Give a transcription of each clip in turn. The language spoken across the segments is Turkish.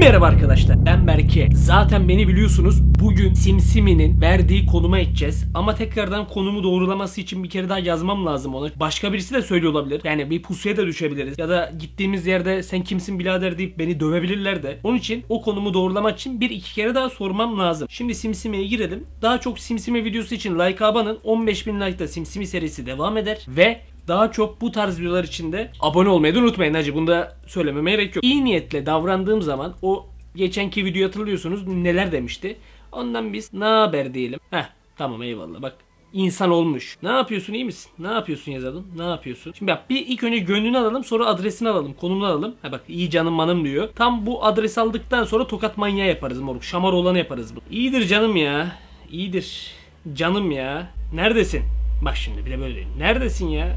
Merhaba arkadaşlar, ben Berke. Zaten beni biliyorsunuz. Bugün Simsimi'nin verdiği konuma gideceğiz. Ama tekrardan konumu doğrulaması için bir kere daha yazmam lazım ona. Başka birisi de söylüyor olabilir. Yani bir pusuya da düşebiliriz. Ya da gittiğimiz yerde sen kimsin birader deyip beni dövebilirler de. Onun için o konumu doğrulamak için bir iki kere daha sormam lazım. Şimdi Simsimi'ye girelim. Daha çok Simsimi videosu için like abanın. 15.000 like'da Simsimi serisi devam eder. Ve daha çok bu tarz videolar için de abone olmayı da unutmayın hacı. Bunu da söylememe gerek yok. İyi niyetle davrandığım zaman o geçenki videoyu hatırlıyorsunuz neler demişti. Ondan biz ne haber diyelim. Heh tamam eyvallah bak. İnsan olmuş. Ne yapıyorsun iyi misin? Ne yapıyorsun yazalım. Ne yapıyorsun? Şimdi bak bir ilk önce gönlünü alalım, sonra adresini alalım, konumunu alalım. Ha bak iyi canım manım diyor. Tam bu adresi aldıktan sonra tokat manyağı yaparız moruk. Şamar olanı yaparız bu. İyidir canım ya. İyidir. Canım ya. Neredesin? Bak şimdi bir de böyle diyeyim. Neredesin ya?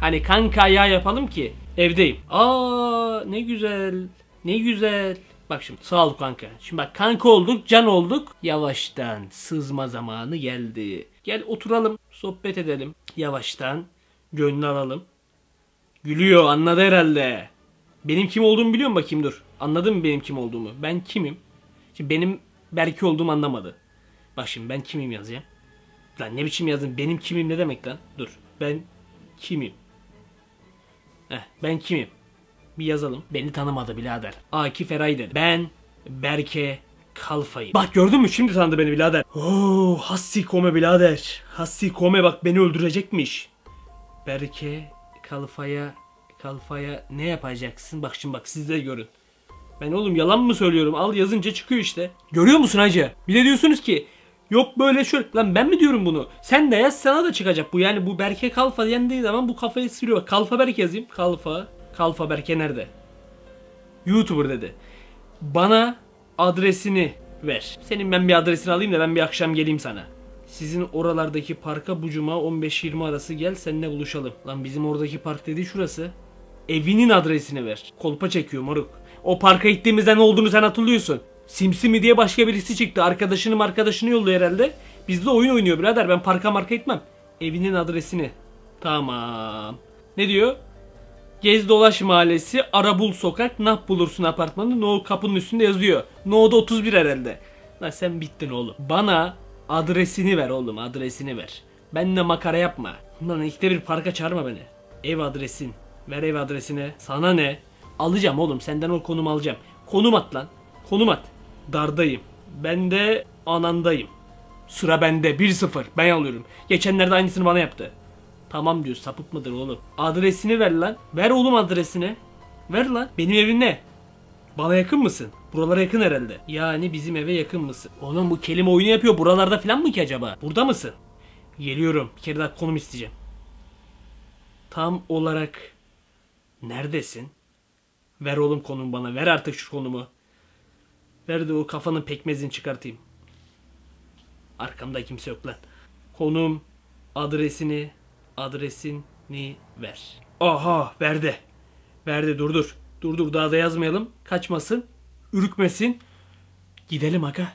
Hani kanka ya yapalım ki evdeyim. Aa ne güzel. Ne güzel. Bak şimdi sağ ol kanka. Şimdi bak kanka olduk, can olduk. Yavaştan sızma zamanı geldi. Gel oturalım, sohbet edelim. Yavaştan gönlünü alalım. Gülüyor, anladı herhalde. Benim kim olduğumu biliyor musun bakayım dur. Anladın mı benim kim olduğumu? Ben kimim? Şimdi benim Berke olduğumu anlamadı. Bak şimdi ben kimim yazacağım. Lan ne biçim yazdın? Benim kimim ne demek lan? Dur. Ben kimim? Ben kimim? Bir yazalım. Beni tanımadı birader. Akif Eray dedi. Ben Berke Kalfa'yım. Bak gördün mü? Şimdi tanıdı beni birader. Oo, hassi kome birader. Hassi kome bak beni öldürecekmiş. Berke Kalfa'ya ne yapacaksın? Bak şimdi bak siz de görün. Ben oğlum yalan mı söylüyorum? Al yazınca çıkıyor işte. Görüyor musun hacı? Bir de diyorsunuz ki yok böyle şöyle. Lan ben mi diyorum bunu? Sen de yaz sana da çıkacak bu. Yani bu Berke Kalfa yendiği zaman bu kafayı sürüyor. Kalfa Berke yazayım. Kalfa Berke nerede? YouTuber dedi. Bana adresini ver. Senin ben bir adresini alayım da ben bir akşam geleyim sana. Sizin oralardaki parka bu cuma 15-20 arası gel seninle buluşalım. Lan bizim oradaki park dediği şurası. Evinin adresini ver. Kolpa çekiyor moruk. O parka gittiğimizde ne olduğunu sen hatırlıyorsun. Simsimi diye başka birisi çıktı. Arkadaşını yolluyor herhalde. Bizde oyun oynuyor birader. Ben parka gitmem. Evinin adresini. Tamam. Ne diyor? Gez dolaş mahallesi, Arabul sokak, nah bulursun apartmanı. No kapının üstünde yazıyor. No'da 31 herhalde. Lan sen bittin oğlum. Bana adresini ver oğlum, adresini ver. Benimle makara yapma. Lan ilk de bir parka çağırma beni. Ev adresin. Ver ev adresine. Sana ne? Alacağım oğlum, senden o konumu alacağım. Konum at lan. Konum at. Dardayım. Ben de anandayım. Sıra bende. 1-0. Ben alıyorum. Geçenlerde aynısını bana yaptı. Tamam diyor. Sapık mıdır oğlum? Adresini ver lan. Ver oğlum adresini. Ver lan. Benim evim ne? Bana yakın mısın? Buralara yakın herhalde. Yani bizim eve yakın mısın? Oğlum bu kelime oyunu yapıyor. Buralarda falan mı ki acaba? Burada mısın? Geliyorum. Bir kere daha konum isteyeceğim. Tam olarak neredesin? Ver oğlum konumu bana. Ver artık şu konumu. Ver de o kafanın pekmezini çıkartayım. Arkamda kimse yok lan. Konum, adresini ver. Aha verdi. Verdi dur. Dur daha da yazmayalım. Kaçmasın, ürkmesin. Gidelim aga.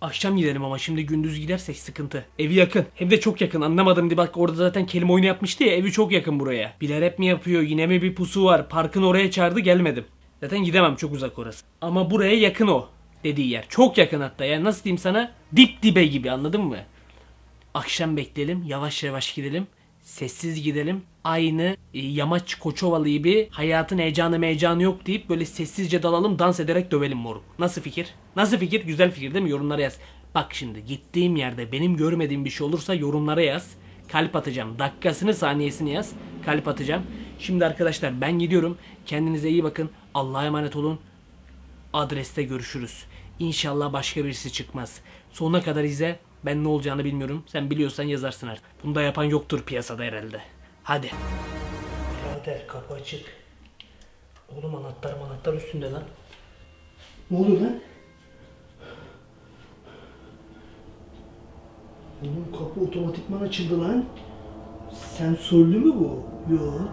Akşam gidelim ama şimdi gündüz gidersek sıkıntı. Evi yakın. Hem de çok yakın anlamadım diye bak orada zaten kelime oyunu yapmıştı ya. Evi çok yakın buraya. Bilerek mi yapıyor yine mi bir pusu var. Parkın oraya çağırdı gelmedim. Zaten gidemem çok uzak orası. Ama buraya yakın o dediği yer. Çok yakın hatta yani nasıl diyeyim sana dip dibe gibi anladın mı? Akşam bekleyelim yavaş gidelim. Sessiz gidelim. Aynı Yamaç Koçovalı gibi hayatın heyecanı yok deyip böyle sessizce dalalım dans ederek dövelim moruk. Nasıl fikir? Nasıl fikir? Güzel fikir değil mi? Yorumlara yaz. Bak şimdi gittiğim yerde benim görmediğim bir şey olursa yorumlara yaz. Kalp atacağım. Dakikasını saniyesini yaz. Kalp atacağım. Şimdi arkadaşlar ben gidiyorum. Kendinize iyi bakın. Allah'a emanet olun. Adreste görüşürüz. İnşallah başka birisi çıkmaz. Sonuna kadar izle. Ben ne olacağını bilmiyorum. Sen biliyorsan yazarsın artık. Bunu da yapan yoktur piyasada herhalde. Hadi. Birader kapı açık. Oğlum anahtar üstünde lan. Ne oluyor lan? Oğlum kapı otomatikman açıldı lan. Sensörlü mü bu? Yo. Oğlum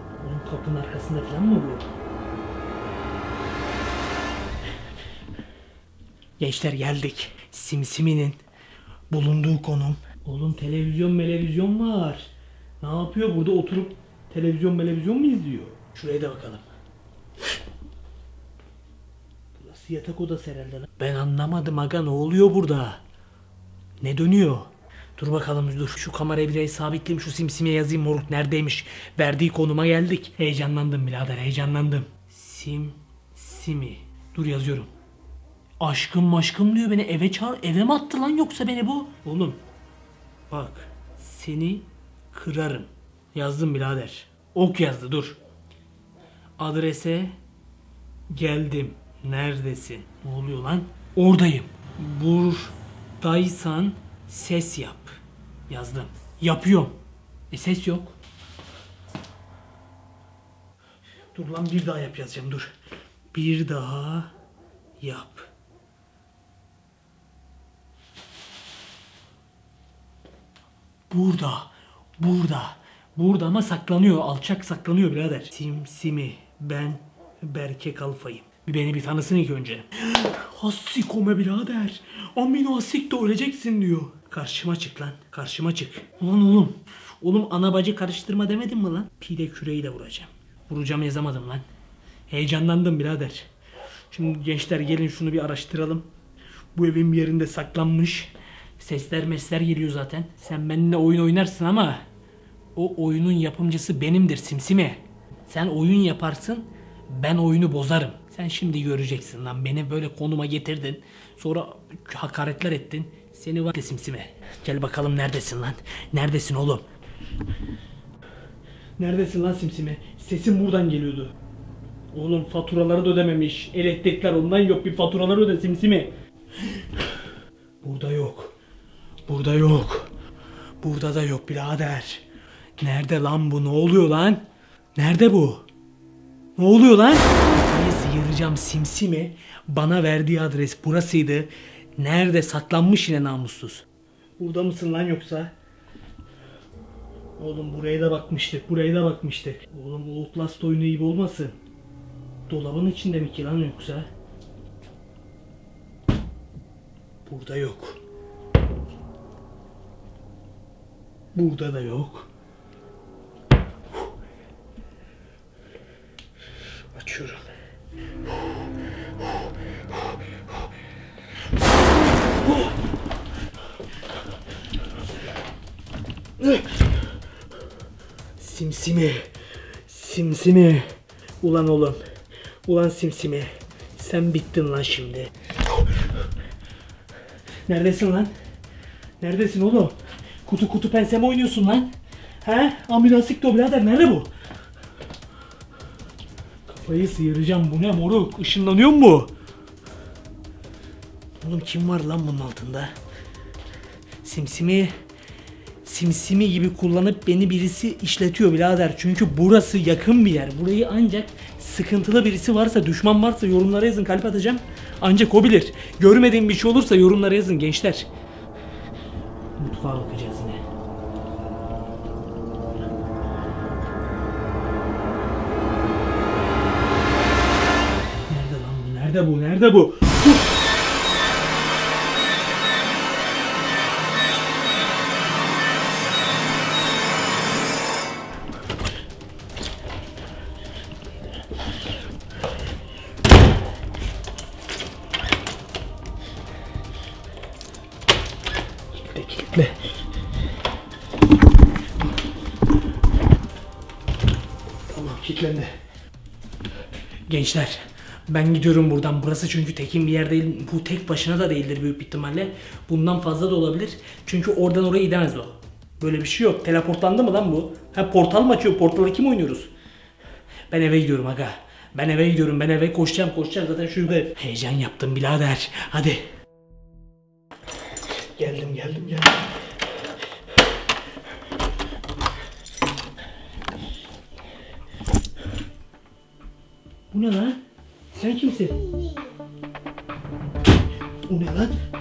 kapının arkasında falan mı bu? Gençler geldik. Simsimi'nin bulunduğu konum. Oğlum televizyon var. Ne yapıyor burada oturup televizyon mu izliyor? Şuraya da bakalım. Burası yatak odası herhalde lan. Ben anlamadım aga, ne oluyor burada? Ne dönüyor? Dur bakalım dur. Şu kamerayı biraz sabitleyeyim, şu Simsimi'ye yazayım moruk neredeymiş. Verdiği konuma geldik. Heyecanlandım birader, heyecanlandım. Simsimi. Dur yazıyorum. Aşkım maşkım diyor, beni eve çağır. Eve mi attı lan yoksa beni bu? Oğlum bak, seni kırarım. Yazdım birader. Ok yazdı dur. Adrese geldim. Neredesin? Ne oluyor lan? Oradayım. Buradaysan ses yap. Yazdım. Yapıyorum. E ses yok. Dur lan, bir daha yap yazacağım dur. Bir daha yap. Burada. Burada. Burada ama saklanıyor. Alçak saklanıyor birader. Simsimi. Ben Berke Kalfa'yım. Beni bir tanısın ilk önce. Hassikome birader. Amino hassik de öleceksin diyor. Karşıma çık lan. Karşıma çık. Ulan oğlum. Oğlum ana bacı karıştırma demedim mi lan? Pide küreği de vuracağım. Vuracağım yazamadım lan. Heyecanlandım birader. Şimdi gençler gelin şunu bir araştıralım. Bu evin bir yerinde saklanmış. Sesler mesler geliyor zaten. Sen benimle oyun oynarsın ama o oyunun yapımcısı benimdir Simsimi. Sen oyun yaparsın, ben oyunu bozarım. Sen şimdi göreceksin lan, beni böyle konuma getirdin. Sonra hakaretler ettin. Seni var Simsimi. Gel bakalım neredesin lan? Neredesin oğlum? Neredesin lan Simsimi? Sesin buradan geliyordu. Oğlum faturaları da ödememiş. Elektrikler ondan yok, bir faturaları öde Simsimi. Burada yok. Burada yok. Burada da yok birader. Nerede lan bu? Ne oluyor lan? Nerede bu? Ne oluyor lan? Yıracağım Simsimi. Bana verdiği adres burasıydı. Nerede saklanmış yine namussuz? Burada mısın lan yoksa? Oğlum buraya da bakmıştık. Buraya da bakmıştık. Oğlum Outlast oyunu gibi olmasın? Dolabın içinde mi ki lan yoksa? Burada yok. Burada da yok. Açıyorum. Simsimi. Simsimi. Ulan oğlum. Ulan Simsimi. Sen bittin lan şimdi. Neredesin lan? Neredesin oğlum? Kutu pense mi oynuyorsun lan? He? Ambulanslık da birader, nerede bu? Kafayı sıyıracağım, bu ne moruk? Işınlanıyor mu bu? Oğlum kim var lan bunun altında? Simsimi. Simsimi gibi kullanıp beni birisi işletiyor birader. Çünkü burası yakın bir yer. Burayı ancak sıkıntılı birisi varsa, düşman varsa yorumlara yazın, kalp atacağım. Ancak o bilir. Görmediğim bir şey olursa yorumlara yazın gençler. Mutfağa bakacağız yine. Nerede lan bu? Nerede bu? Nerede bu? Kilitlendi. Gençler ben gidiyorum buradan. Burası çünkü tekin bir yer değil. Bu tek başına da değildir büyük ihtimalle. Bundan fazla da olabilir. Çünkü oradan oraya gidemez o. Böyle bir şey yok. Teleportlandı mı lan bu? Ha, portal mı açıyor? Portalı kim oynuyoruz? Ben eve gidiyorum aga. Ben eve gidiyorum. Ben eve koşacağım. Zaten şurada heyecan yaptım birader. Hadi. Geldim. Bu ne lan? Sen kimsin? Bu ne lan?